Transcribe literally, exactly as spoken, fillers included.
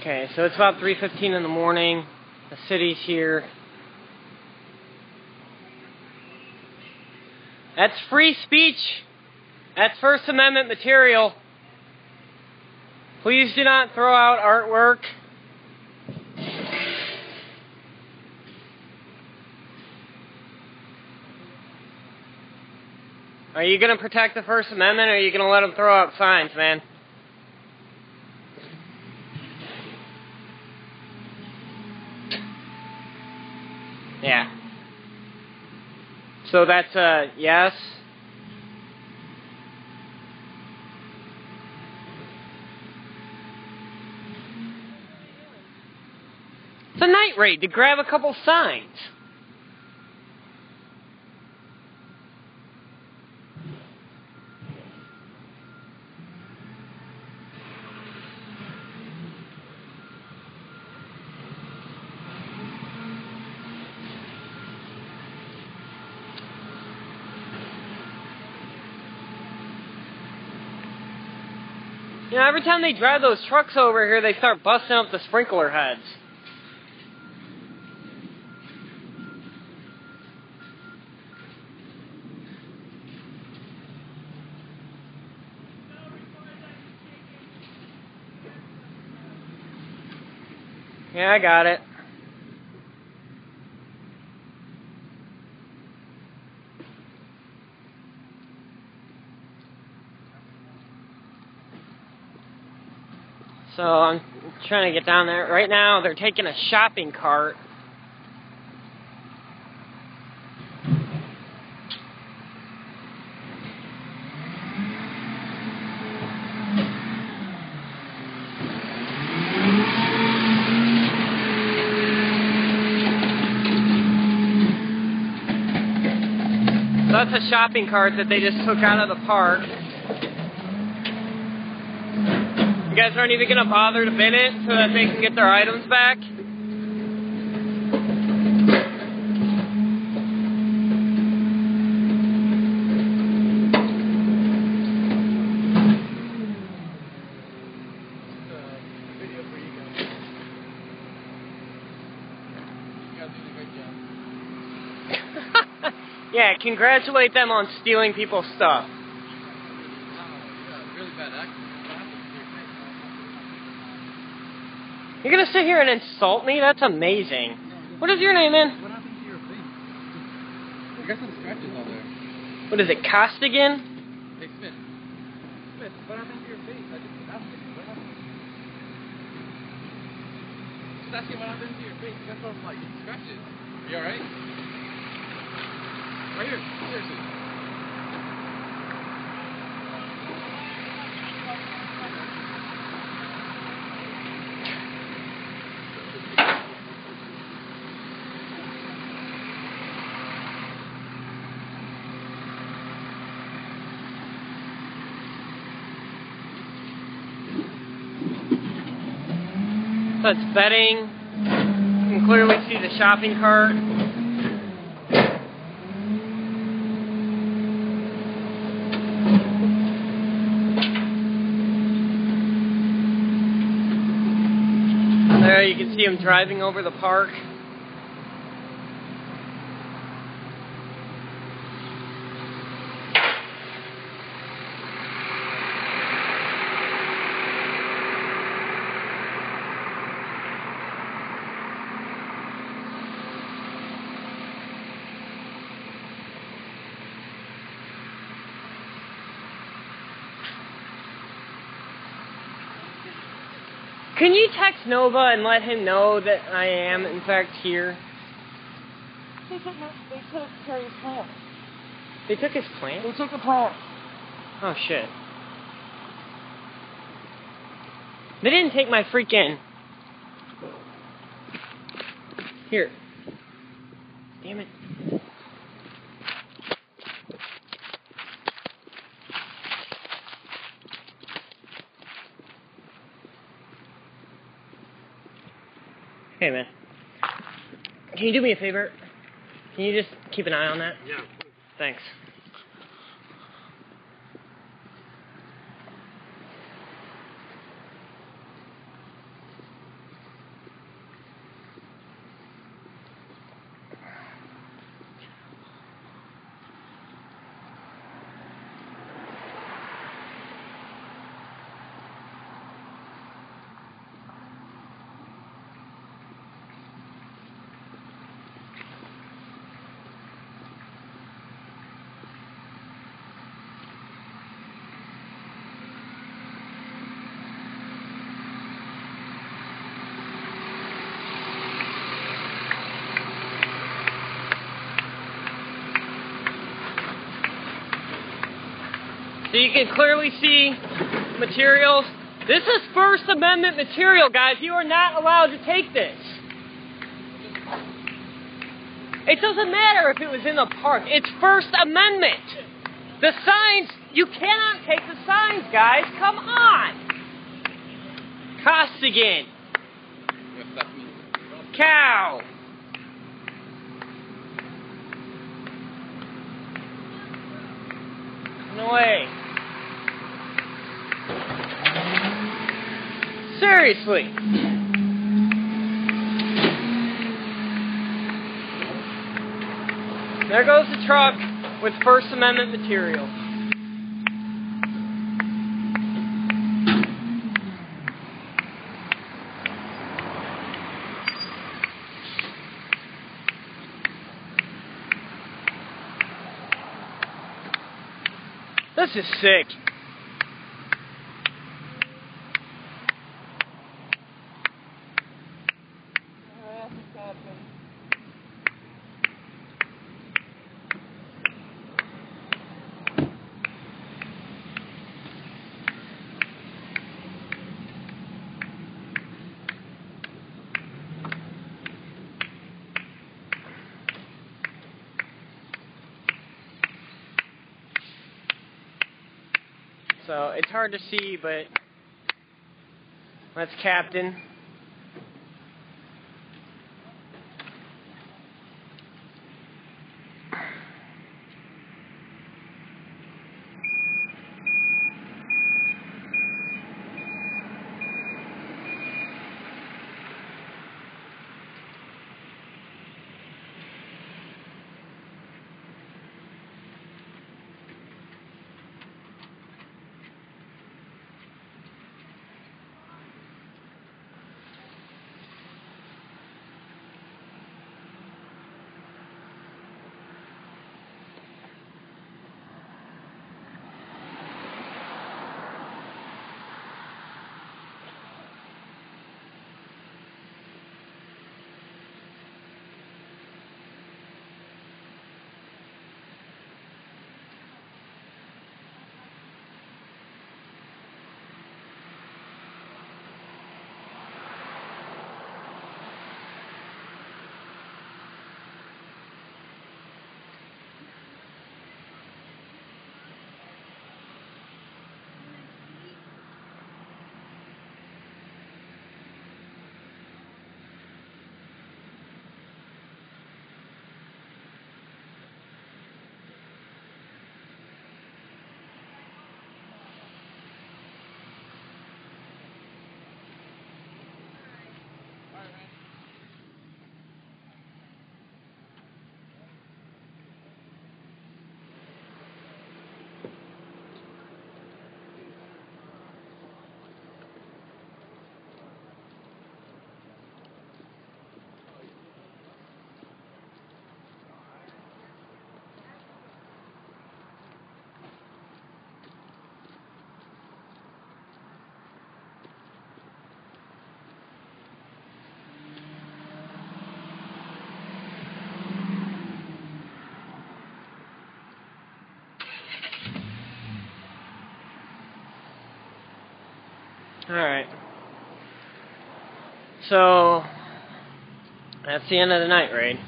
Okay, so it's about three fifteen in the morning. The city's here. That's free speech. That's First Amendment material. Please do not throw out artwork. Are you going to protect the First Amendment, or are you going to let them throw up signs, man? Yeah. So that's a yes. It's a night raid to grab a couple signs. You know, every time they drive those trucks over here, they start busting up the sprinkler heads. Yeah, I got it. So I'm trying to get down there. Right now they're taking a shopping cart. So that's a shopping cart that they just took out of the park. You guys aren't even going to bother to bin it so that they can get their items back? Yeah, congratulate them on stealing people's stuff. You're going to sit here and insult me? That's amazing. What is your name, man? What happened to your face? You got some scratches all there. What is it, Costigan? Hey, Smith. Smith, what happened to your face? I just asked you. What happened? Just asking what happened to your face. You got some, like, scratches. Are you alright? Right here. Seriously. So it's bedding. You can clearly see the shopping cart. There you can see them driving over the park. Can you text Nova and let him know that I am, in fact, here? They took, they took Terry's plant. They took his plant? They took the plant. Oh, shit. They didn't take my freaking... Here. Damn it. Hey, man. Can you do me a favor? Can you just keep an eye on that? Yeah. Thanks. So you can clearly see materials. This is First Amendment material, guys. You are not allowed to take this. It doesn't matter if it was in a park. It's First Amendment. The signs, you cannot take the signs, guys. Come on. Costigan. Cow. No way. Seriously. There goes the truck with First Amendment material. This is sick. So it's hard to see, but that's Captain. Alright, so that's the end of the night raid.